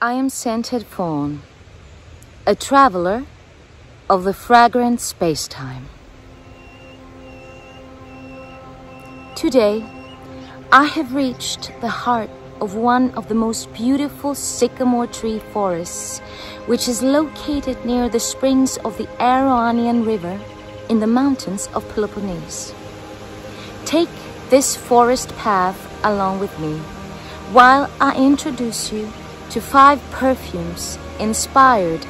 I am Scented Fawn, a traveler of the fragrant space-time. Today, I have reached the heart of one of the most beautiful sycamore tree forests, which is located near the springs of the Aronian River in the mountains of Peloponnese. Take this forest path along with me while I introduce you to 5 perfumes inspired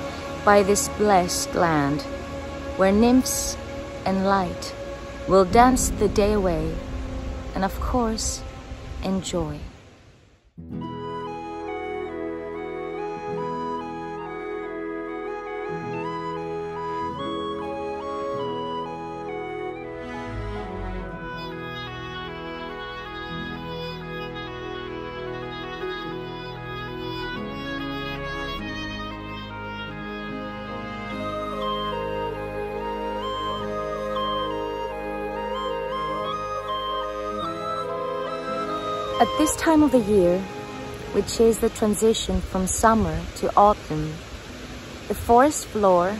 by this blessed land, where nymphs and light will dance the day away and, of course, enjoy. At this time of the year, which is the transition from summer to autumn, the forest floor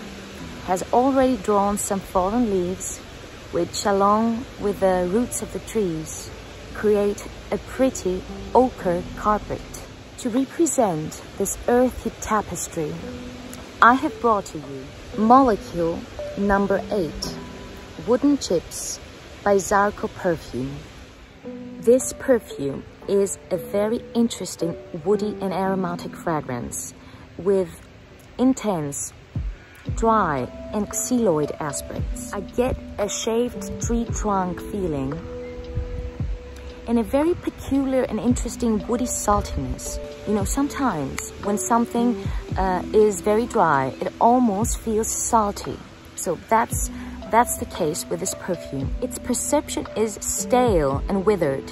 has already drawn some fallen leaves, which, along with the roots of the trees, create a pretty ochre carpet. To represent this earthy tapestry, I have brought to you Molecule Number 8, Wooden Chips by Zarkoperfume. This perfume is a very interesting woody and aromatic fragrance with intense, dry and xyloid aspects. I get a shaved tree trunk feeling and a very peculiar and interesting woody saltiness. You know, sometimes when something is very dry, it almost feels salty. So that's the case with this perfume. Its perception is stale and withered,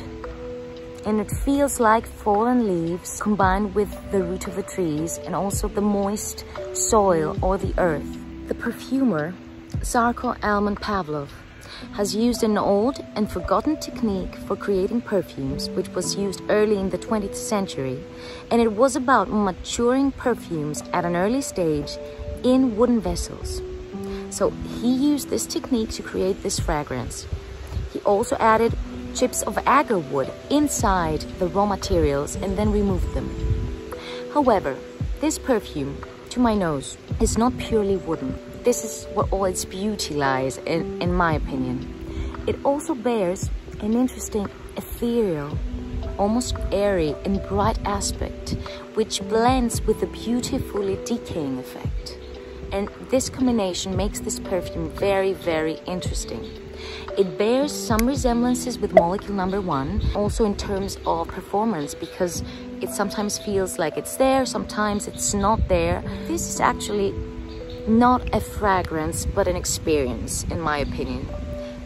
and it feels like fallen leaves combined with the root of the trees and also the moist soil or the earth. The perfumer, Zarko Alman Pavlov, has used an old and forgotten technique for creating perfumes, which was used early in the 20th century, and it was about maturing perfumes at an early stage in wooden vessels. So he used this technique to create this fragrance. He also added chips of agar wood inside the raw materials and then removed them. However, this perfume, to my nose, is not purely wooden. This is where all its beauty lies, in my opinion. It also bears an interesting ethereal, almost airy and bright aspect, which blends with the beautifully decaying effect. And this combination makes this perfume very, very interesting. It bears some resemblances with Molecule Number 1, also in terms of performance, because it sometimes feels like it's there, sometimes it's not there. This is actually not a fragrance, but an experience, in my opinion.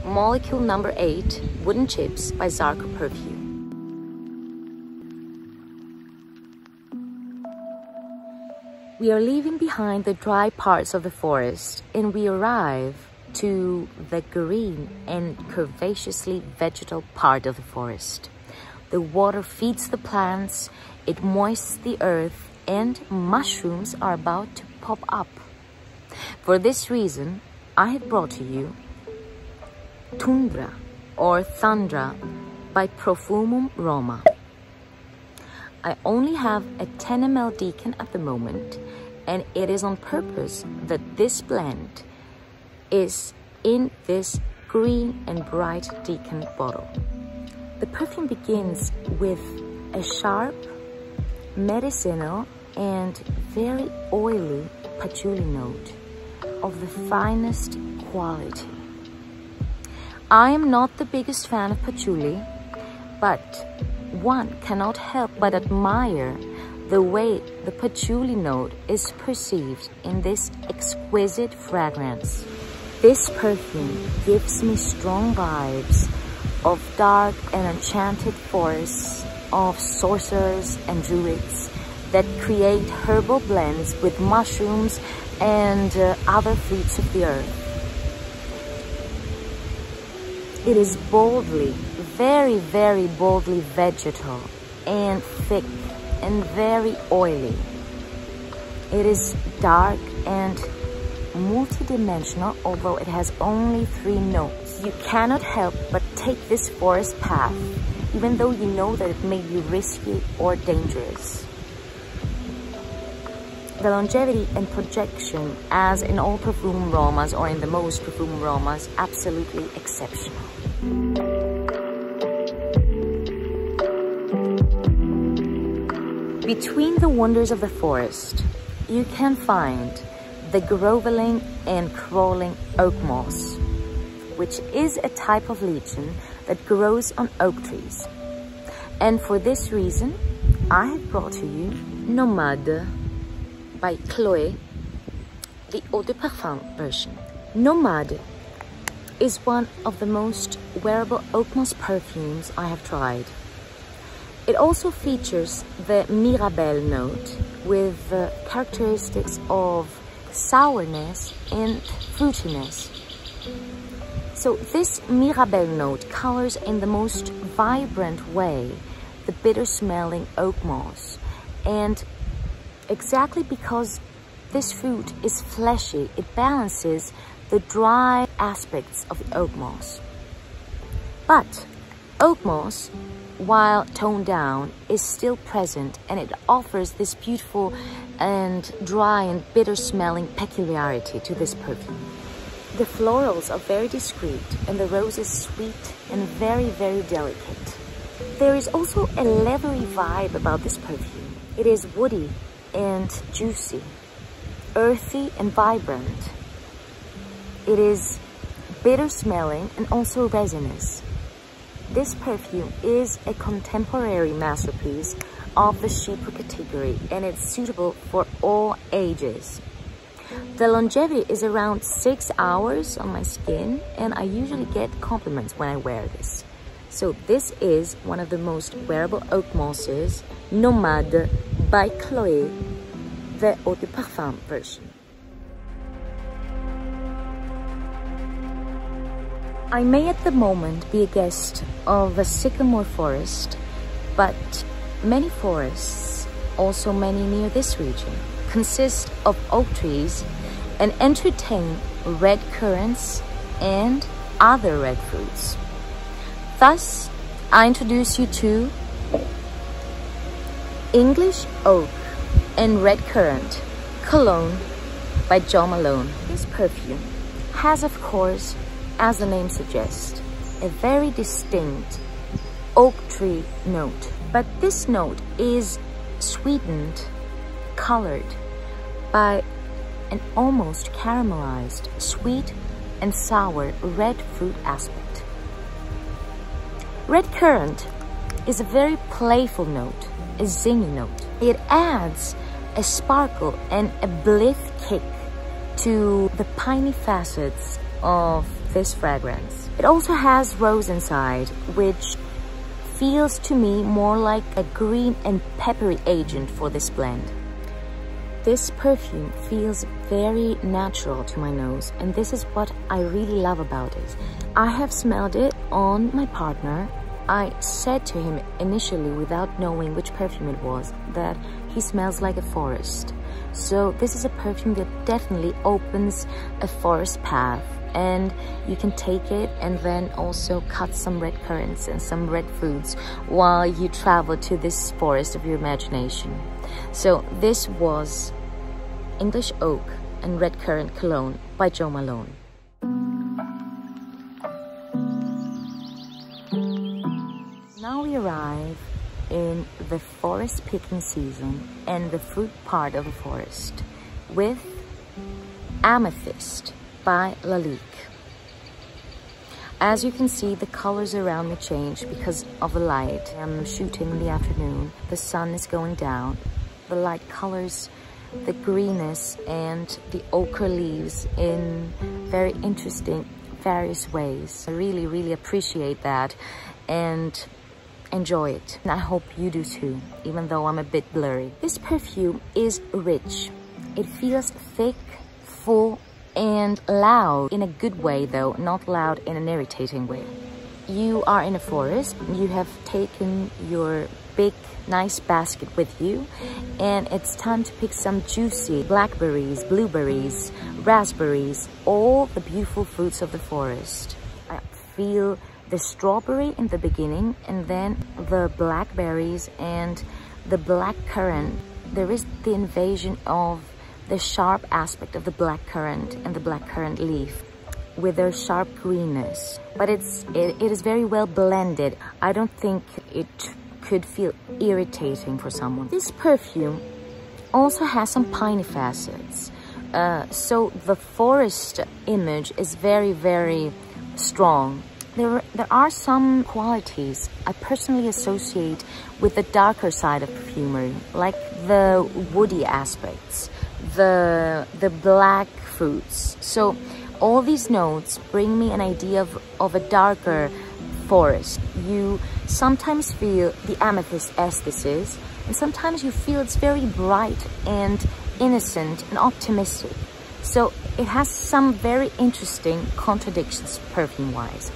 Molecule Number 8, Wooden Chips by Zarkoperfume. We are leaving behind the dry parts of the forest, and we arrive to the green and curvaceously vegetal part of the forest. The water feeds the plants, it moists the earth, and mushrooms are about to pop up. For this reason, I have brought to you Tundra or Tundra by Profumum Roma. I only have a 10 ml decan at the moment, and it is on purpose that this blend is in this green and bright decan bottle. The perfume begins with a sharp, medicinal and very oily patchouli note of the finest quality. I am not the biggest fan of patchouli, but one cannot help but admire the way the patchouli note is perceived in this exquisite fragrance. This perfume gives me strong vibes of dark and enchanted forests, of sorcerers and druids that create herbal blends with mushrooms and other fruits of the earth. It is boldly, very, very boldly vegetal and thick and very oily. It is dark and multidimensional, although it has only 3 notes. You cannot help but take this forest path, even though you know that it may be risky or dangerous. The longevity and projection, as in all Profumum Romas or in the most Profumum Romas, absolutely exceptional. Between the wonders of the forest, you can find the groveling and crawling oak moss, which is a type of lichen that grows on oak trees. And for this reason, I have brought to you Nomade by Chloe, the Eau de Parfum version. Nomade is one of the most wearable oak moss perfumes I have tried. It also features the Mirabelle note with characteristics of sourness and fruitiness. So this Mirabelle note colors in the most vibrant way the bitter-smelling oak moss. And exactly because this fruit is fleshy, it balances the dry aspects of the oak moss. But oak moss, while toned down, is still present, and it offers this beautiful and dry and bitter smelling peculiarity to this perfume. The florals are very discreet and the rose is sweet and very delicate. There is also a leathery vibe about this perfume. It is woody and juicy, earthy and vibrant. It is bitter smelling and also resinous. This perfume is a contemporary masterpiece of the Chipo category, and it's suitable for all ages. The longevity is around 6 hours on my skin, and I usually get compliments when I wear this. So this is one of the most wearable oak mosses, Nomade by Chloe, the Eau de Parfum version. I may at the moment be a guest of a sycamore forest, but many forests, also many near this region, consist of oak trees and entertain red currants and other red fruits. Thus, I introduce you to English Oak and Red Currant, Cologne by Jo Malone. This perfume has, of course, as the name suggests, a very distinct oak tree note. But this note is sweetened, colored by an almost caramelized, sweet and sour red fruit aspect. Red currant is a very playful note, a zingy note. It adds a sparkle and a blithe kick to the piney facets of this fragrance. It also has rose inside, which feels to me more like a green and peppery agent for this blend. This perfume feels very natural to my nose, and this is what I really love about it. I have smelled it on my partner. I said to him initially, without knowing which perfume it was, that he smells like a forest. So this is a perfume that definitely opens a forest path, and you can take it and then also cut some red currants and some red fruits while you travel to this forest of your imagination. So this was English Oak and Red Currant Cologne by Jo Malone. Now we arrive in the forest picking season and the fruit part of the forest with Amethyst by Lalique. As you can see, the colors around me change because of the light. I'm shooting in the afternoon, the sun is going down. The light colors the greenness and the ochre leaves in very interesting, various ways. I really appreciate that and enjoy it. And I hope you do too, even though I'm a bit blurry. This perfume is rich. It feels thick, full, and loud in a good way though, not loud in an irritating way. you are in a forest, you have taken your big nice basket with you, and it's time to pick some juicy blackberries, blueberries, raspberries, all the beautiful fruits of the forest. I feel the strawberry in the beginning, and then the blackberries and the black currant. There is the invasion of the sharp aspect of the black currant and the black currant leaf with their sharp greenness, but it is very well blended. I don't think it could feel irritating for someone. This perfume also has some piney facets, so the forest image is very, very strong. There are some qualities I personally associate with the darker side of perfumery, like the woody aspects, the black fruits. So all these notes bring me an idea of a darker forest. You sometimes feel the amethyst aesthesis, and sometimes you feel it's very bright and innocent and optimistic. So it has some very interesting contradictions perfume-wise.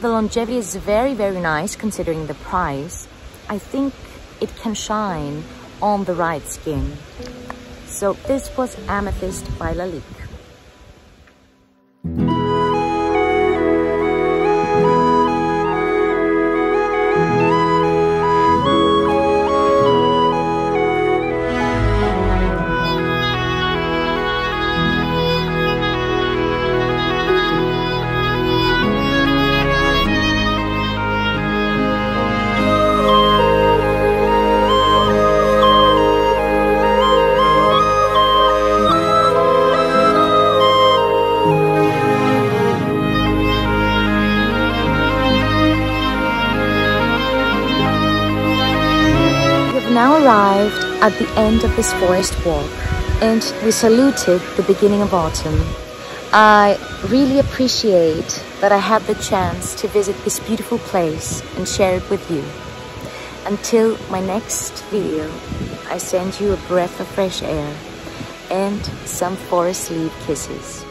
The longevity is very, very nice considering the price. I think it can shine on the right skin. So this was Amethyst by Lalique. At the end of this forest walk, and we saluted the beginning of autumn. I really appreciate that I had the chance to visit this beautiful place and share it with you. Until my next video, I send you a breath of fresh air and some forest leaf kisses.